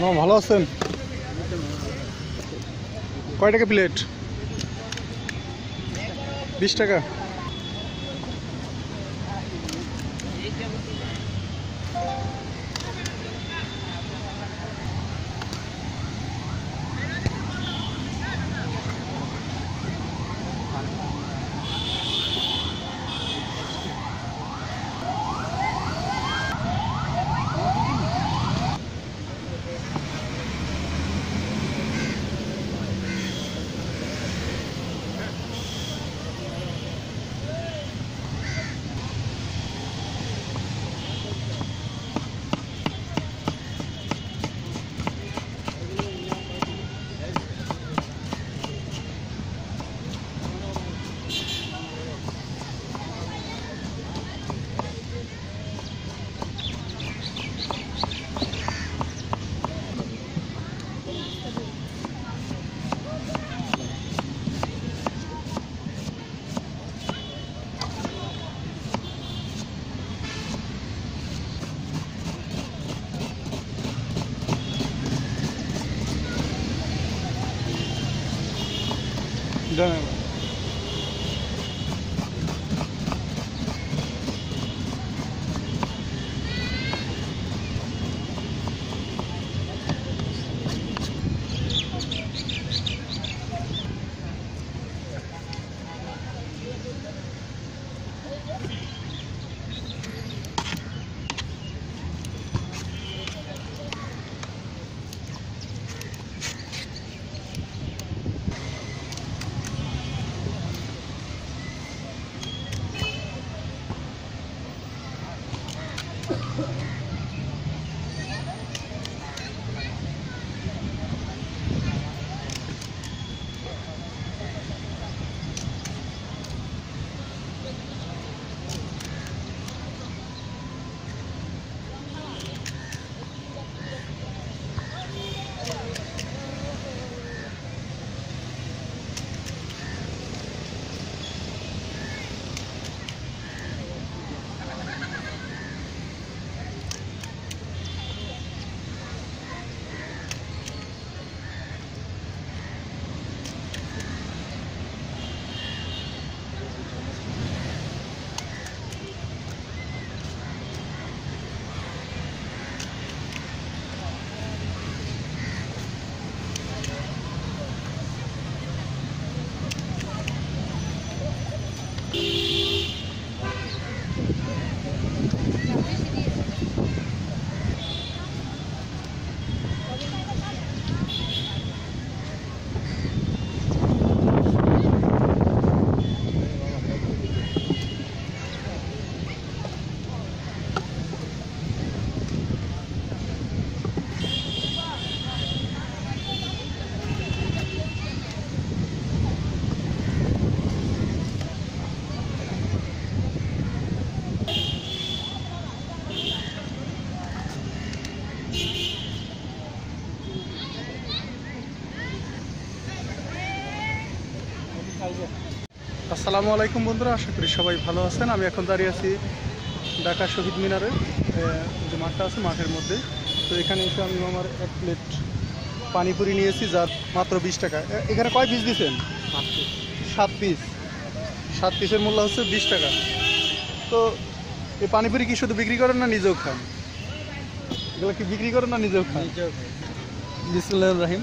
মামা ভালো আছেন? কয় টাকা প্লেট? 20 টাকা। Done. আসসালামু আলাইকুম বন্ধুরা, আশা করি সবাই ভালো আছেন। আমি এখন দাঁড়িয়ে আছি ঢাকা শহীদ মিনারের যে মাঠটা আছে, মাঠের মধ্যে। তো এখানে এসে আমি আমার এক প্লেট পানিপুরি নিয়েছি, যার মাত্র 20 টাকা। এখানে কয় পিস দিয়েছেন? 7 পিস। 7 পিসের মূল্য হচ্ছে 20 টাকা। তো এই পানিপুরি কি শুধু বিক্রি করেন না নিজেও খান? এগুলো কি বিক্রি করেন না নিজেও খান? বিসমিল্লাহির রহিম।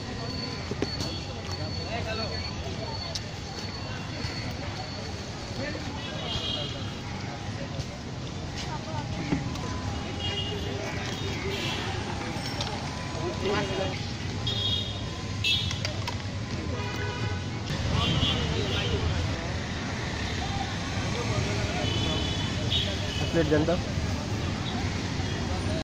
প্লেট দেন তো।